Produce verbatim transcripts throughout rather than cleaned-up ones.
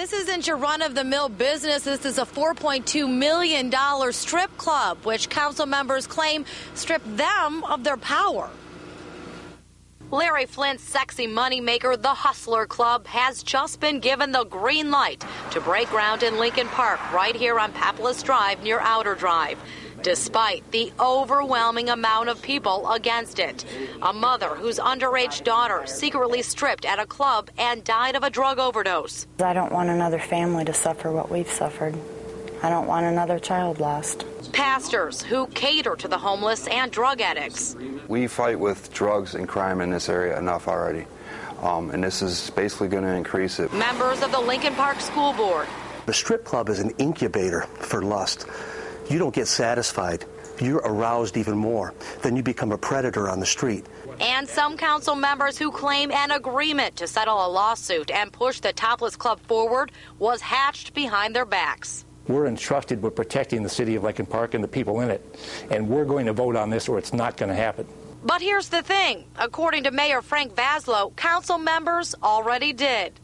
this isn't your run-of-the-mill business. This is a four point two million dollars strip club, which council members claim stripped them of their power. Larry Flynt's sexy moneymaker, the Hustler Club, has just been given the green light to break ground in Lincoln Park, right here on Papulus Drive near Outer Drive, despite the overwhelming amount of people against it. A mother whose underage daughter secretly stripped at a club and died of a drug overdose. I don't want another family to suffer what we've suffered. I don't want another child lost. Pastors who cater to the homeless and drug addicts. We fight with drugs and crime in this area enough already, um, and this is basically going to increase it. Members of the Lincoln Park School Board. The strip club is an incubator for lust. You don't get satisfied. You're aroused even more. Then you become a predator on the street. And some council members who claim an agreement to settle a lawsuit and push the topless club forward was hatched behind their backs. We're entrusted with protecting the city of Lincoln Park and the people in it, and we're going to vote on this or it's not going to happen. But here's the thing. According to Mayor Frank Vaslo, council members already did.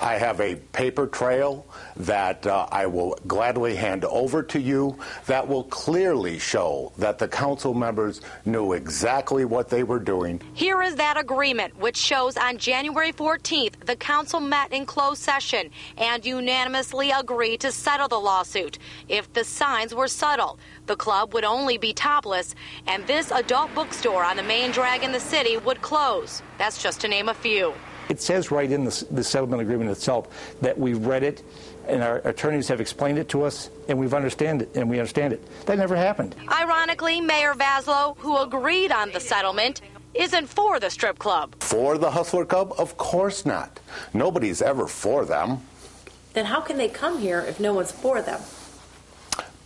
I have a paper trail that uh, I will gladly hand over to you that will clearly show that the council members knew exactly what they were doing. Here is that agreement, which shows on January fourteenth, the council met in closed session and unanimously agreed to settle the lawsuit. If the signs were subtle, the club would only be topless, and this adult bookstore on the main drag in the city would close. That's just to name a few. It says right in the, the settlement agreement itself that we've read it and our attorneys have explained it to us and we've understand it and we understand it. That never happened. Ironically, Mayor Vaslo, who agreed on the settlement, isn't for the strip club. For the Hustler Club? Of course not. Nobody's ever for them. Then how can they come here if no one's for them?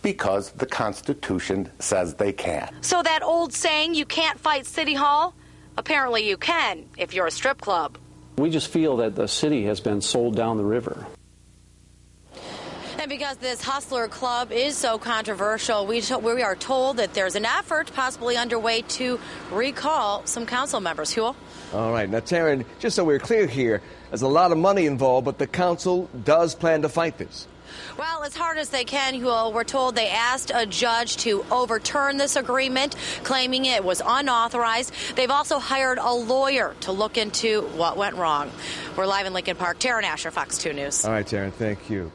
Because the Constitution says they can. So that old saying, you can't fight City Hall? Apparently you can if you're a strip club. We just feel that the city has been sold down the river. And because this Hustler Club is so controversial, we, we are told that there's an effort possibly underway to recall some council members. Huel? All right. Now, Taryn, just so we're clear here, there's a lot of money involved, but the council does plan to fight this. Well, as hard as they can, Huel, we're told they asked a judge to overturn this agreement, claiming it was unauthorized. They've also hired a lawyer to look into what went wrong. We're live in Lincoln Park. Taryn Asher, Fox two News. All right, Taryn, thank you.